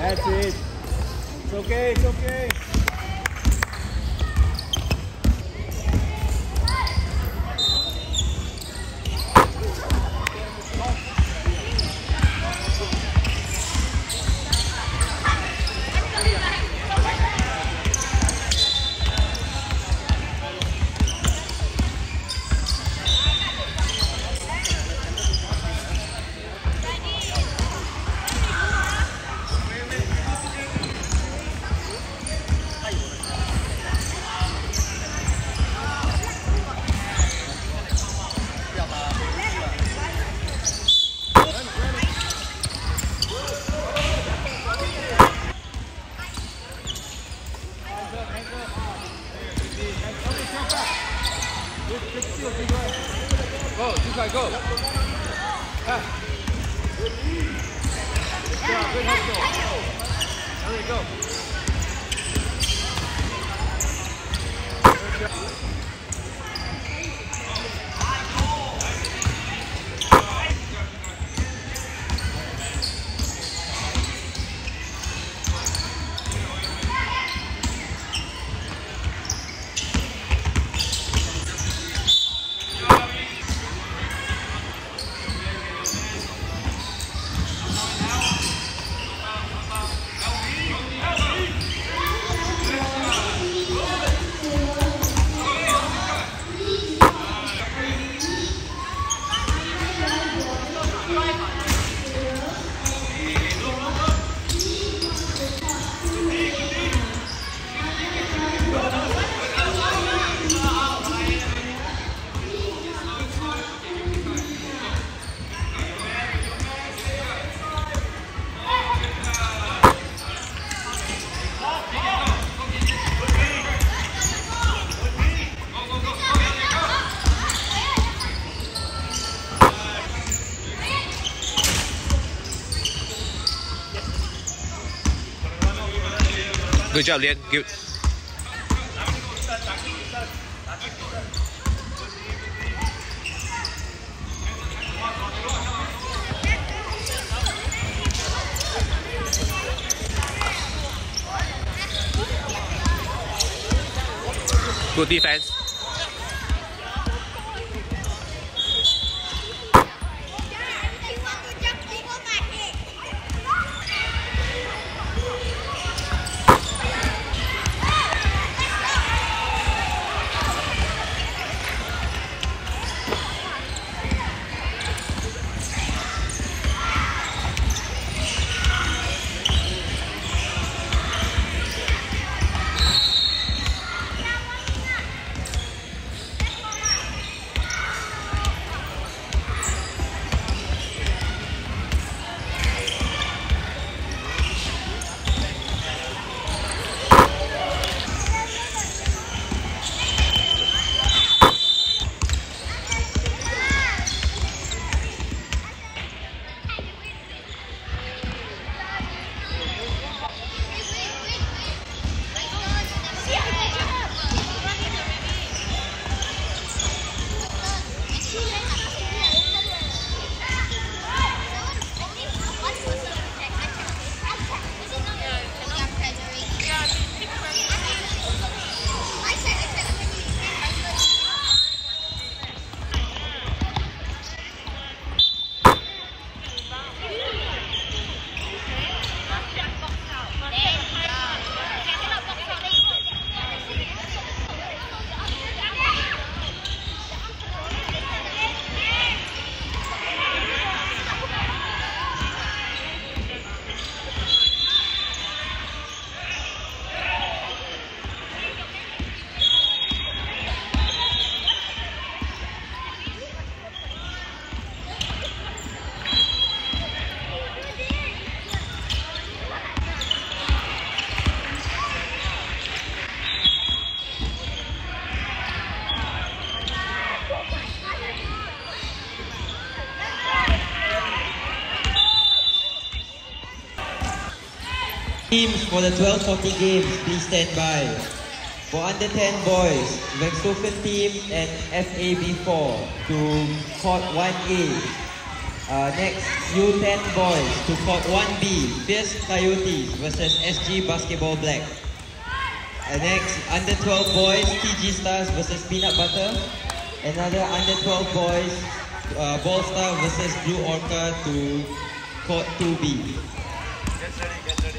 That's it. It's okay, it's okay. Good job, Lian. Good. Good defense. Teams for the 12 hockey games, please stand by. For under 10 boys, Vexhofen team and FAB4 to court 1A. Next, U10 boys to court 1B, Fierce Coyotes versus SG Basketball Black. Next, under 12 boys, TG Stars versus Peanut Butter. Another under 12 boys, Ball Star versus Blue Orca to court 2B. Get ready.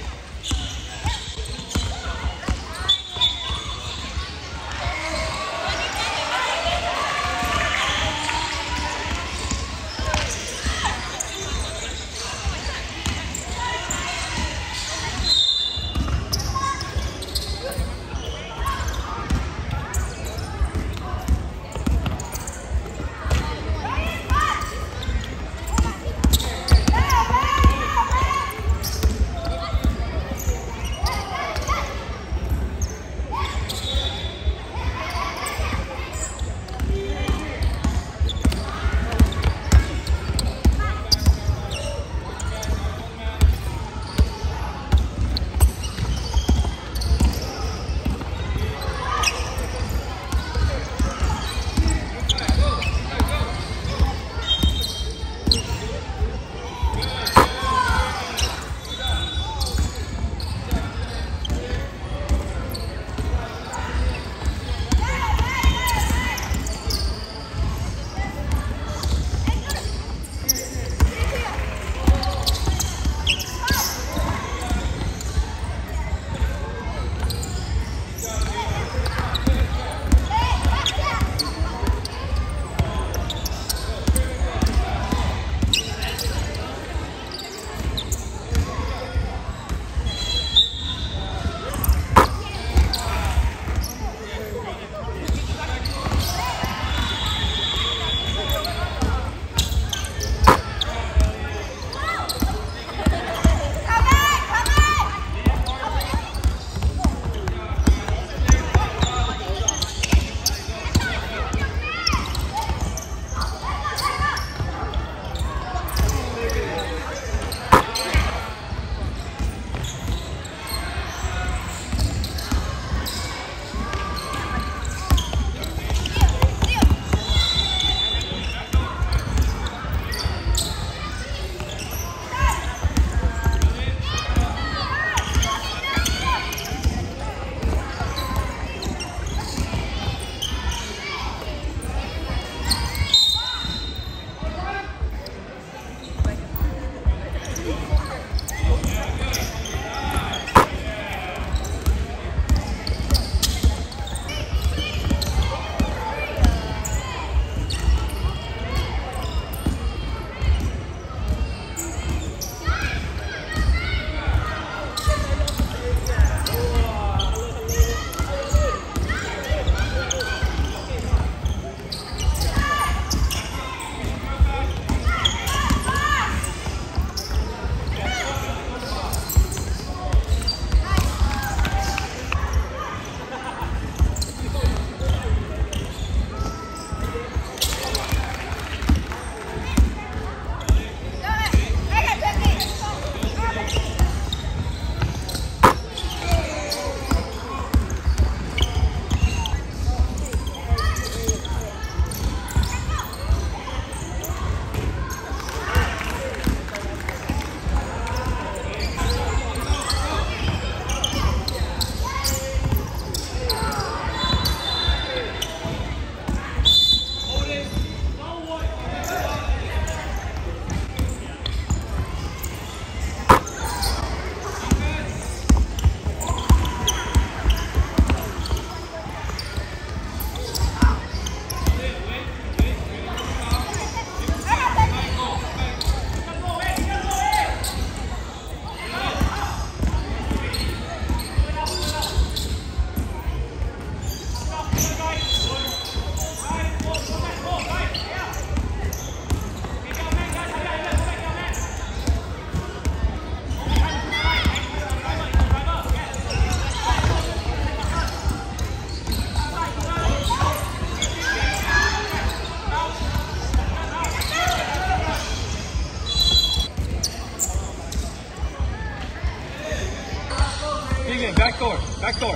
Back door.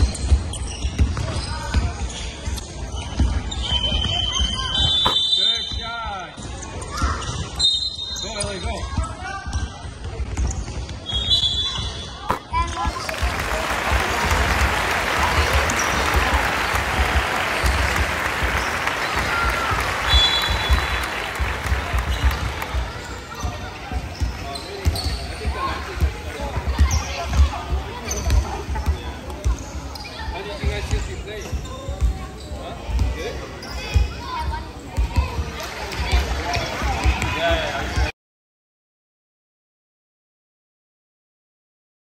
Good.